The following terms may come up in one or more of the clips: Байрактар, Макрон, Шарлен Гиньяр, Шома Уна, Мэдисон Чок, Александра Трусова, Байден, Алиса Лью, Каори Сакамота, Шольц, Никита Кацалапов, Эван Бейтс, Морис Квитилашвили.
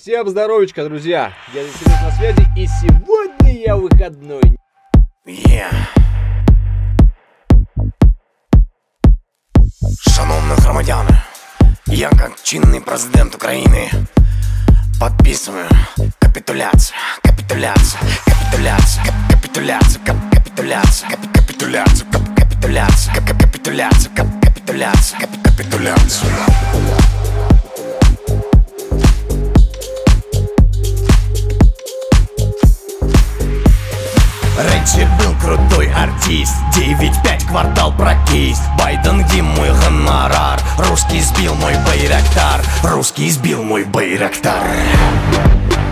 Всем здоровечка, друзья! Я здесь на связи, и сегодня я выходной. Шановные громадяне, я как чинный президент Украины подписываю капитуляцию. Раньше был крутой артист, 9-5 квартал прокист. Байден, где мой гонорар? Русский сбил мой Байрактар, русский сбил мой Байрактар.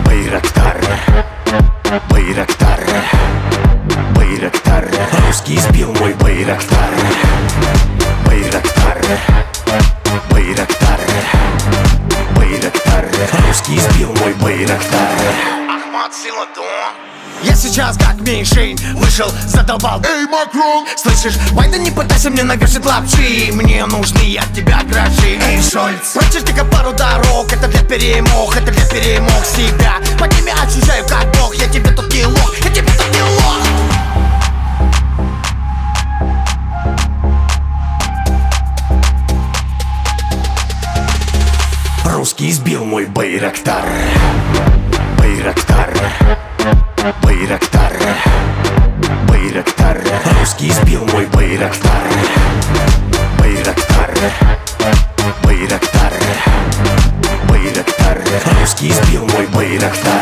Байрактар, Байрактар, Байрактар, русский сбил мой Байрактар. Байрактар, Байрактар, Байрактар, русский сбил мой Байрактар. Ахмад Силадон. Я сейчас как меньшень, вышел, задолбал. Эй, Макрон! Слышишь, Байден, не пытайся мне навершить лапчи. Мне нужны от тебя гроши. Эй, Шольц! Прочишь только пару дорог, это для перемог себя. Под ними ощущаю как бог, я тебе тут не лох, я тебе тут не лох. Русский сбил мой Байрактар. Байрактар. Байрактар, Байрактар, русский сбил мой Байрактар. Байрактар, Байрактар, Байрактар, русский сбил мой Байрактар.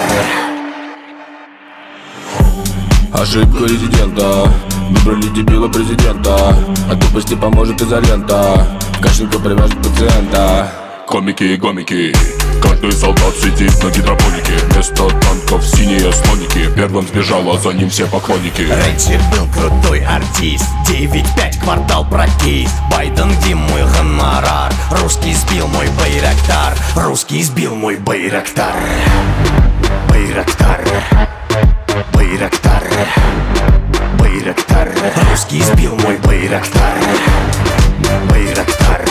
Ошибка резидента, выбрали дебила президента. От тупости поможет изолента, кашельку привяжет пациента. Комики и гомики, каждый солдат сидит на гидропонике. Вместо танков синие слоники, первым сбежал, а за ним все поклонники. Раньше был крутой артист, 9-5 квартал прокист. Байден, где мой гонорар? Русский сбил мой Байрактар, русский сбил мой Байрактар. Байрактар, Байрактар, Байрактар, русский сбил мой Байрактар. Байрактар.